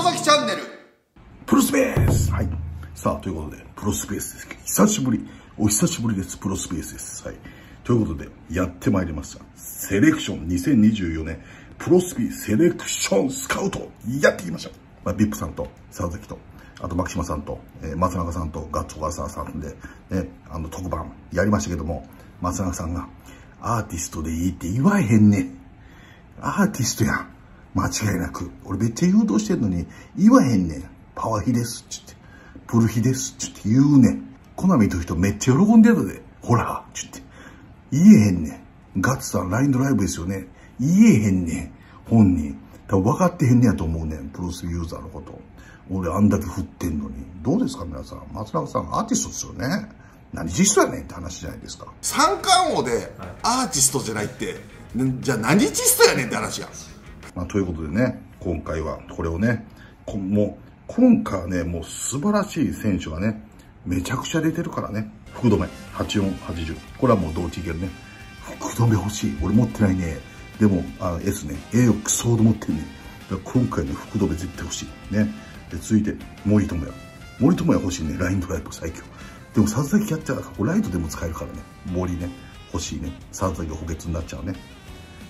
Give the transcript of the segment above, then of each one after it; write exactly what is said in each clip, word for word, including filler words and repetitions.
外崎チャンネルプロスペース、はい、さあということでプロスペースです。久しぶり、お久しぶりです。プロスペースです。はい、ということでやってまいりました。セレクションにせんにじゅうよねんプロスピセレクションスカウトやってきました。まあ、ビップさんと沢崎とあと牧島さんと、えー、松永さんとガッツ小笠さんで、ね、あの特番やりましたけども、松永さんがアーティストでいいって言わへんねん。アーティストやん。間違いなく。俺めっちゃ誘導してんのに言わへんねん。パワヒですっつって。プルヒですっつって言うねん。コナミという人めっちゃ喜んでたで。ほらっつって。言えへんねん。ガッツさん ライン ドライブですよね。言えへんねん。本人。多分分かってへんねやと思うねん。プロスユーザーのこと。俺あんだけ振ってんのに。どうですか皆さん。松永さんアーティストですよね。何実際ねんって話じゃないですか。三冠王でアーティストじゃないって、はい、じゃあ何実際やねんって話や、まあ、ということでね、今回はこれをね、こもう今回はね、もう素晴らしい選手がね、めちゃくちゃ出てるからね。福留はちじゅうよん、はちじゅう。これはもう同時いけるね。福留欲しい。俺持ってないね。でもあ S ね、A をクソほど持ってるね。だから今回の福留絶対欲しい。ね。で続いて森友哉。森友哉欲しいね。ライン ドライブ最強。でも佐々木やっちゃうから、ライトでも使えるからね。森ね、欲しいね。佐々木が補欠になっちゃうね。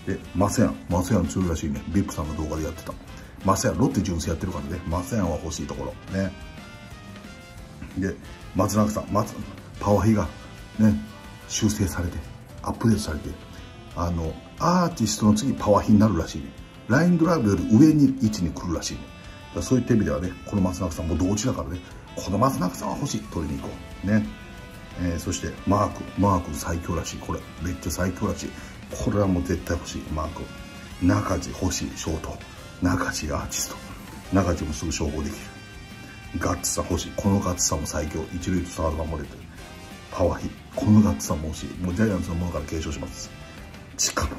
で、マセヤン。マセヤン強いらしいね。ビップさんの動画でやってた。マセヤン、ロッテ純正やってるからね。マセヤンは欲しいところ。ね。で、松永さん。松パワヒがね、修正されて、アップデートされて、あの、アーティストの次パワヒになるらしいね。ラインドライブより上に位置に来るらしいね。だからそういった意味ではね、この松永さんも同時だからね。この松永さんは欲しい。取りに行こう。ね。えー、そして、マーク。マーク最強らしい。これ。めっちゃ最強らしい。これはもう絶対欲しい。マーク。中地欲しい。ショート。中地アーティスト。中地もすぐ称号できる。ガッツさん欲しい。このガッツさんも最強。一塁とサード守れてる。パワヒ。このガッツさんも欲しい。もうジャイアンツのものから継承します。近本。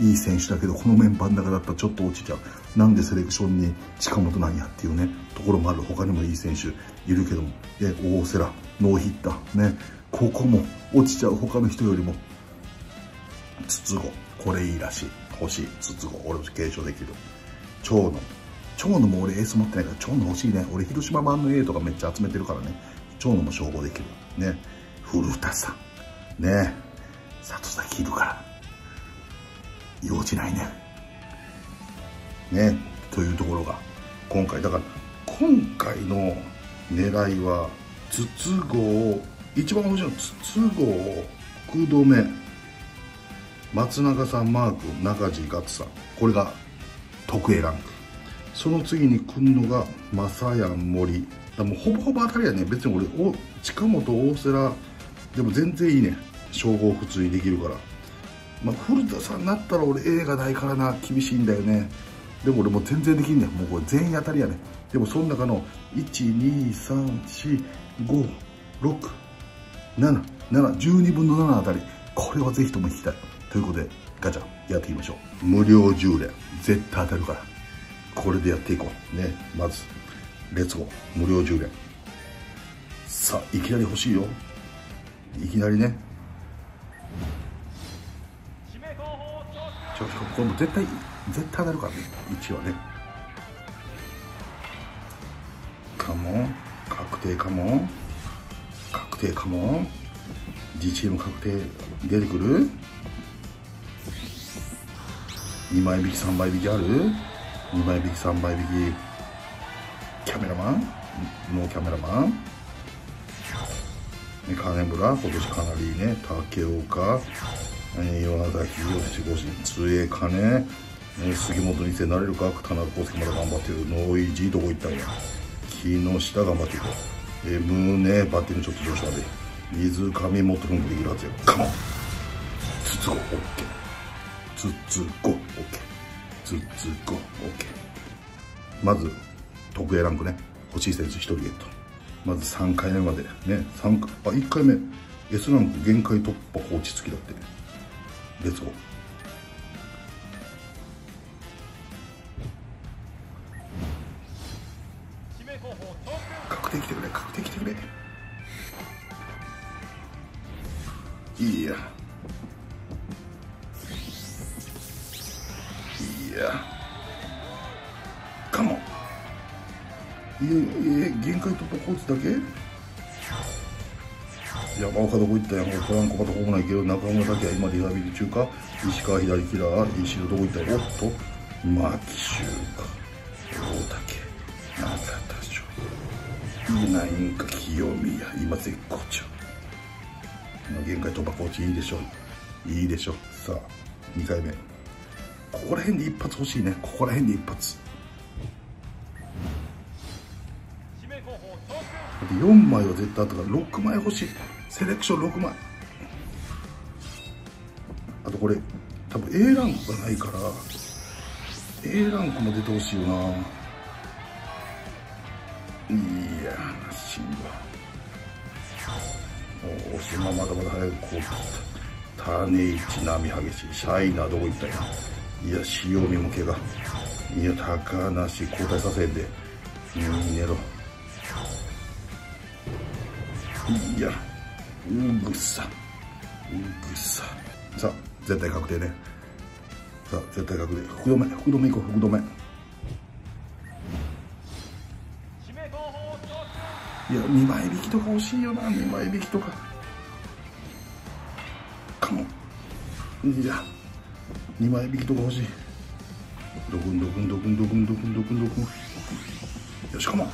いい選手だけど、このメンバーの中だったらちょっと落ちちゃう。なんでセレクションに近本なんやっていうね、ところもある。他にもいい選手いるけども、で、大瀬良、ノーヒッター、ね、ここも落ちちゃう。他の人よりも、筒子、これいいらしい。欲しい、筒子、俺も継承できる。長野、長野も俺エース持ってないから、長野欲しいね。俺、広島版の A とかめっちゃ集めてるからね、長野も称号できる。ね、古田さん、ね、里崎いるから。用事ないね。ね。というところが、今回、だから、今回の狙いは、筒香を、一番欲しいのは筒香を、福留、松永さんマーク、中地ガッツさん。これが、特 A ランク。その次に来るのが、正谷森。だもうほぼほぼ当たりやね。別に俺、お近本、大瀬良、でも全然いいね。称号普通にできるから。まあ、古田さんになったら俺 A がないからな、厳しいんだよね。でも俺もう全然できんねん。もうこれ全員当たりやね。でもその中のいち、に、さん、よん、ご、ろく、なな、なな、じゅうにぶんのななあたり。これはぜひとも引きたい。ということで、ガチャやっていきましょう。無料じゅう連。絶対当たるから。これでやっていこう。ね。まず、レッツゴー。無料じゅう連。さあ、いきなり欲しいよ。いきなりね。ちょ、これも絶対、絶対当たるからね、いちはね。かも、確定かも、確定かも、D チーム確定出てくる ?に 枚引き、さん枚引きある ?に 枚引き、さん枚引き、キャメラマンノーキャメラマン金村、今年かなりいいね、竹岡。岩崎、吉五神、杖金、杉本に世なれるか、田中康介まだ頑張ってる、ノイジーどこ行ったんや、木下頑張ってる、胸、バッティングちょっと上手なんで、水上もっとフンクでいるはずよ、カモン、つつご、オッケー、つつご、オッケー、つつご、オッケー、まず、特 A ランクね、欲しい選手ひとりゲット、まずさんかいめまで、ね、さん、あ、いっかいめ、S ランク限界突破放置付きだって。レッツゴー。確定来てくれ、確定来てくれ。いいや。いいや。カモン。えー、限界突破コーチだけ山岡どこ行った山岡トランコまたこもないけど中村拓也今リハビリ中か石川左キラー石野どこ行ったおっと牧秀か大竹中田翔いないんか清宮今絶好調限界突破コーチいいでしょいいでしょさあにかいめここら辺で一発欲しいねここら辺で一発よんまいは絶対あったからろくまい欲しいセレクションろくまいあとこれ多分 A ランクがないから A ランクも出てほしいよないやしんどおおしままだまだ早くこうった種市波激しいシャイナどこ行ったんやいや塩見も怪我いや高梨交代させんでうん寝ろいやうぐさうぐささあ絶対確定ねさあ絶対確定福留福留行こう福留いやにまい引きとか欲しいよなにまい引きとかかもいやにまい引きとか欲しいドクンドクンドクンドクンドクンドクンドクンよしかも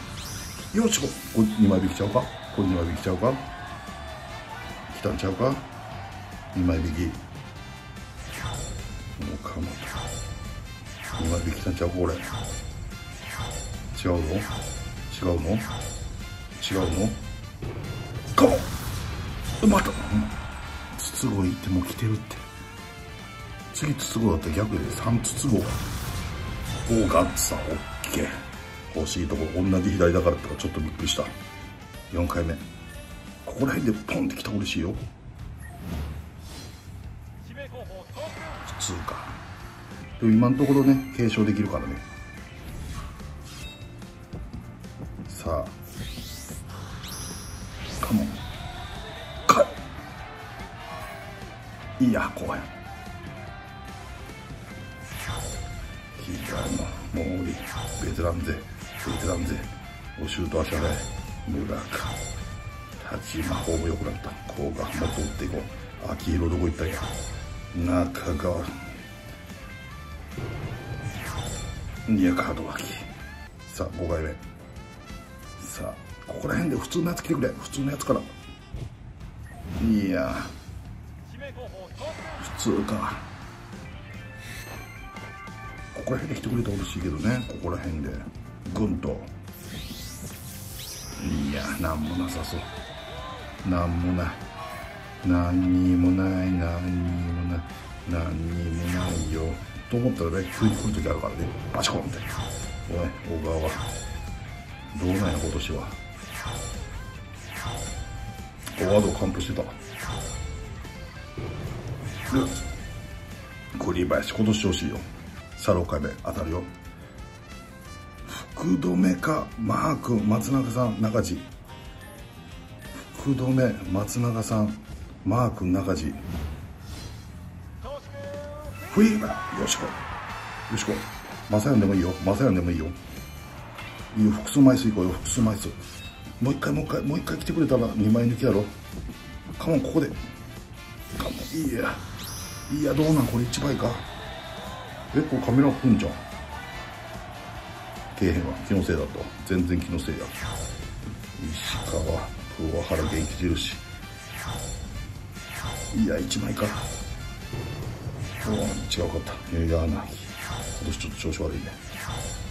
よしここにまい引きちゃうかこれにまい引きちゃうか来たんちゃうかにまい引きもうかもにまい引きたんちゃうかこれ違うの違うの違うのかもまた筒香行ってもう来てるって次筒香だったら逆でさん筒香おおガッツさんオッケー欲しいとこ同じ左だからとかちょっとびっくりしたよんかいめここら辺でポンってきたら嬉しいよ普通かでも今のところね継承できるからねさあかもかいいや怖いヒーラーのモーリーベテラン勢ベテラン勢おシュートはしゃない村か立ち魔法も良くなった甲賀も取っていこう秋広どこ行ったんや中川いやカード脇さあごかいめさあここら辺で普通のやつ来てくれ普通のやつからいや普通かここら辺で来てくれたら嬉しいけどねここら辺でぐんといやなんもなさそうなんもない何にもない何にもない何にもないよと思ったらね急に来る時あるからねバシコンっておい小川どうなんや今年は小川どうカンプしてた栗林今年欲しいよさあろっかいめ当たるよ福留かマー君松永さん中地福留松永さんマー君中地フィーバーよしこよしこマサヤンでもいいよマサヤンでもいいよいいよ複数枚数いこうよ複数枚数もう一回もう一回もう一回来てくれたらにまい抜きやろカモンここでカモンいやいやどうなんこれいちばいかえこれカメラ来んじゃん底辺は気のせいだと全然気のせいや石川桑原元気印いやいちまいかお違うかったいやな今年ちょっと調子悪いね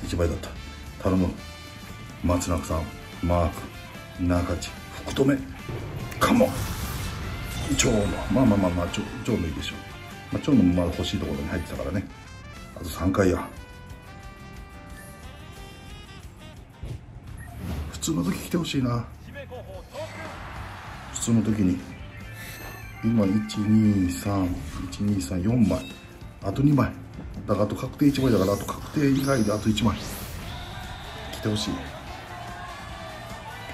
いちまいだった頼む松中さんマーク中地福留かも長野まあまあまあまあ長野いいでしょう、まあ、長野もまだ欲しいところに入ってたからねあとさんかいや普通の時来てほしいな普通の時に今いちにさんいちにさんよんまいあとにまいだからあと確定いちまいだからあと確定以外であといちまい来てほしい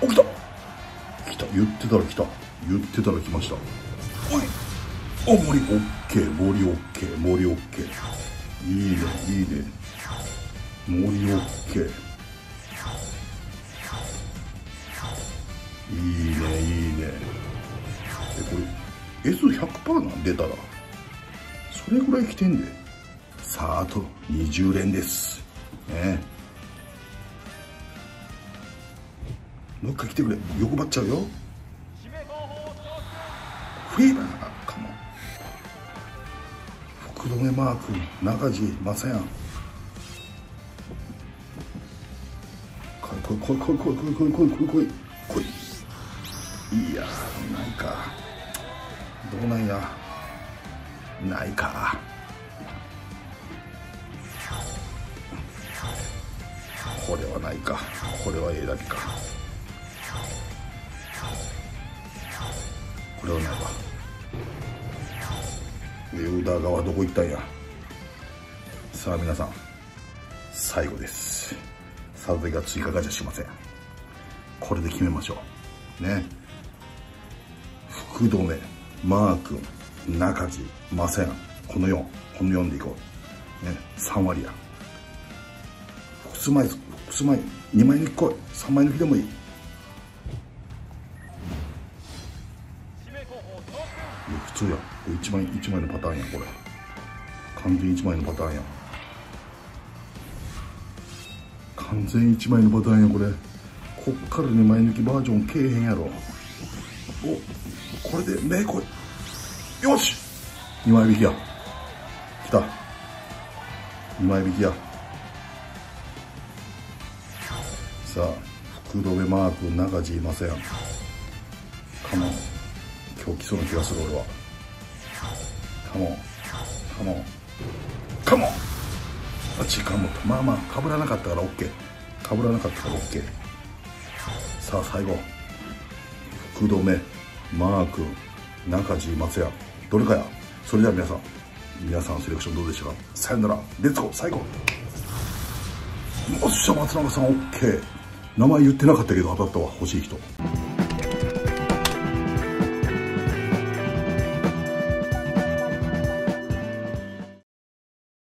お来た来た言ってたら来た言ってたら来ましたおいお森 OK 森 OK 森 OK いいねいいね森 OK いいね、いいね。え、これ エスひゃくパーセント なん出たらそれぐらい来てんで。さあ、あとにじゅうれんですね。もう一回来てくれ、欲張っちゃうよ。フィーバーかも。福留マー君、中地正也、来い来い来い来い来い来い来い来い来い。いやー、ないか。どうなんや、ないか。これはないか。これは A だけか。これはないわ。で、宇田川どこ行ったんや。さあ皆さん、最後です。サードが追加ガチャしません。これで決めましょうね。福留、マー君、中地、正也、このよん、このよんでいこうね。さんわりや。複数枚、複数枚、にまい抜き来い、さんまい抜きでもいい。普通や、いちまい、いちまいのパターンや。これ完全いちまいのパターンや。完全いちまいのパターンや。これこっからにまい抜きバージョンけえへんやろ。お、これで目こい、よし、にまい引きや。きた、にまい引きや。さあ、福留、マー君、中地、正也、カモン、今日来そうな気がする俺は。カモンカモンカモン、あ、時間もまあまあかぶらなかったから OK。 かぶらなかったから OK。 さあ最後、福留、マー君、中地、松也、どれかや。それでは皆さん、皆さんセレクションどうでしたか。さよなら、レッツゴー。最後、よっしゃ、松永さん OK。 名前言ってなかったけど当たったわ、欲しい人。